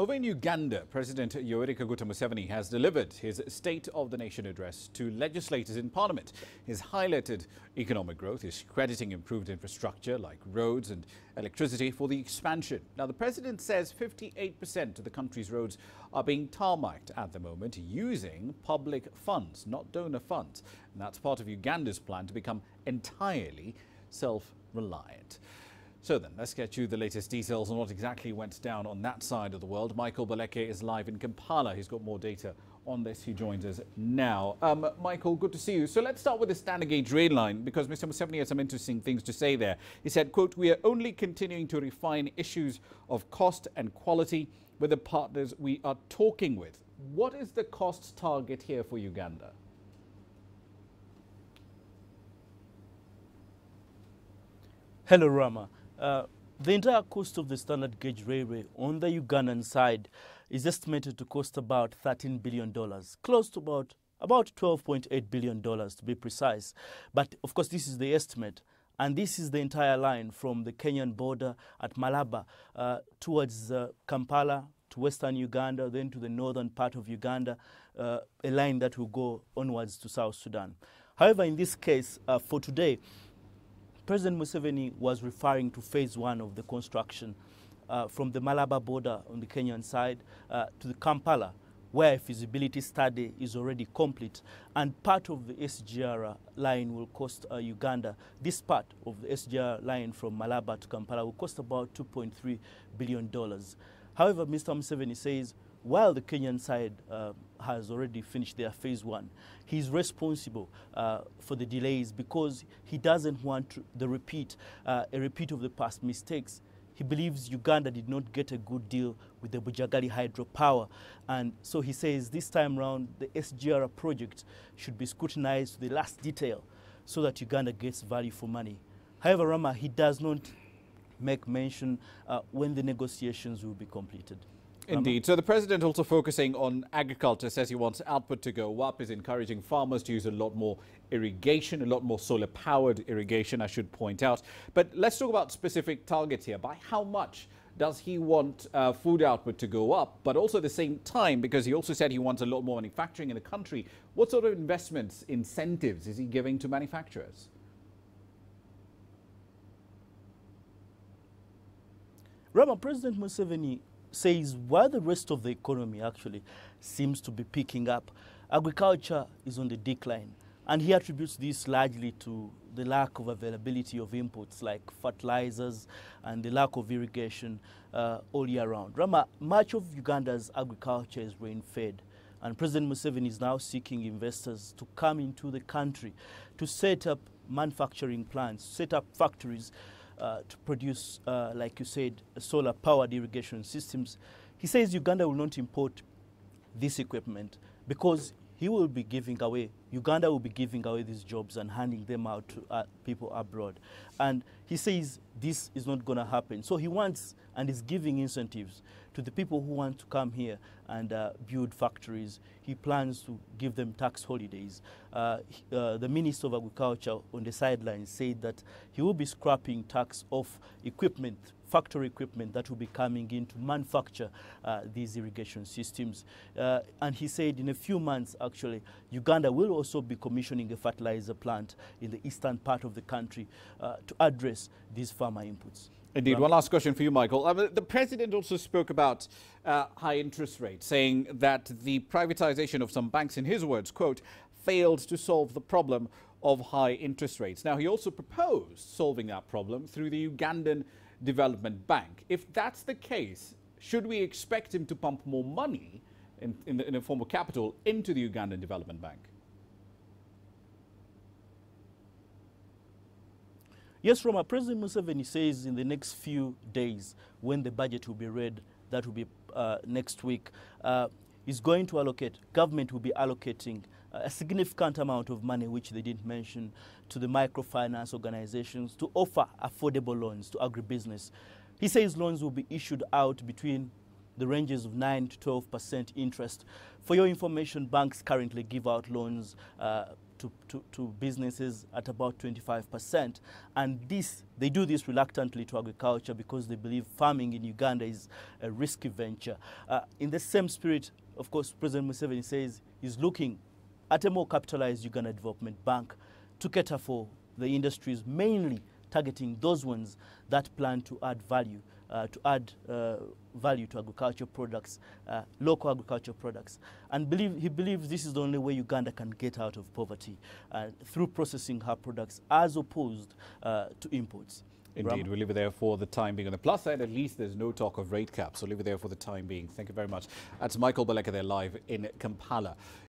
Over in Uganda, President Yoweri Kaguta Museveni has delivered his State of the Nation address to legislators in Parliament. He's highlighted economic growth, is crediting improved infrastructure like roads and electricity for the expansion. Now, the president says 58% of the country's roads are being tarmacked at the moment using public funds, not donor funds. And that's part of Uganda's plan to become entirely self-reliant. So then, let's get you the latest details on what exactly went down on that side of the world. Michael Baleke is live in Kampala. He's got more data on this. He joins us now. Michael, good to see you. So let's start with the Standard Gauge Rail Line, because Mr. Museveni had some interesting things to say there. He said, quote, "We are only continuing to refine issues of cost and quality with the partners we are talking with." What is the cost target here for Uganda? Hello, Rama. The entire cost of the Standard Gauge Railway on the Ugandan side is estimated to cost about $13 billion, close to about $12.8 billion to be precise. But of course, this is the estimate. And this is the entire line from the Kenyan border at Malaba towards Kampala, to western Uganda, then to the northern part of Uganda, a line that will go onwards to South Sudan. However, in this case, for today, President Museveni was referring to phase one of the construction from the Malaba border on the Kenyan side to the Kampala, where a feasibility study is already complete. And part of the SGR line will cost Uganda, this part of the SGR line from Malaba to Kampala will cost about $2.3 billion. However, Mr. Museveni says, while the Kenyan side has already finished their phase one, he's responsible for the delays because he doesn't want a repeat of the past mistakes. He believes Uganda did not get a good deal with the Bujagali hydropower. And so he says this time round, the SGR project should be scrutinized to the last detail so that Uganda gets value for money. However, Rama, he does not make mention when the negotiations will be completed. Indeed. So the president also focusing on agriculture, says he wants output to go up, is encouraging farmers to use a lot more irrigation, a lot more solar-powered irrigation, I should point out. But let's talk about specific targets here. By how much does he want food output to go up? But also at the same time, because he also said he wants a lot more manufacturing in the country, what sort of investments, incentives is he giving to manufacturers? Rama, President Museveni says while the rest of the economy actually seems to be picking up, agriculture is on the decline. And he attributes this largely to the lack of availability of inputs like fertilizers and the lack of irrigation all year round. Rama, much of Uganda's agriculture is rain-fed. And President Museveni is now seeking investors to come into the country to set up manufacturing plants, set up factories, to produce, like you said, solar-powered irrigation systems. He says Uganda will not import this equipment because he will be giving away, Uganda will be giving away these jobs and handing them out to people abroad. And he says this is not going to happen. So he wants and is giving incentives to the people who want to come here and build factories. He plans to give them tax holidays. The Minister of Agriculture on the sidelines said that he will be scrapping tax off equipment, factory equipment that will be coming in to manufacture these irrigation systems. And he said in a few months, actually, Uganda will also be commissioning a fertilizer plant in the eastern part of the country to address these farmer inputs. Indeed. One last question for you, Michael. The president also spoke about high interest rates, saying that the privatization of some banks, in his words, quote, failed to solve the problem of high interest rates. Now, he also proposed solving that problem through the Ugandan Development Bank. If that's the case, should we expect him to pump more money in the form of capital into the Ugandan Development Bank? Yes, Rama, President Museveni says in the next few days, when the budget will be read, that will be next week, is going to allocate, government will be allocating a significant amount of money, which they didn't mention, to the microfinance organizations to offer affordable loans to agribusiness. He says loans will be issued out between the ranges of 9 to 12% interest. For your information, banks currently give out loans to businesses at about 25%. And this, they do this reluctantly to agriculture because they believe farming in Uganda is a risky venture. In the same spirit, of course, President Museveni says he's looking at a more capitalized Uganda Development Bank to cater for the industries, mainly targeting those ones that plan to add value to agriculture products, local agriculture products. And he believes this is the only way Uganda can get out of poverty, through processing her products as opposed to imports. Indeed, we'll leave it there for the time being. On the plus side, at least there's no talk of rate caps, so leave it there for the time being. Thank you very much. That's Michael Baleke there live in Kampala.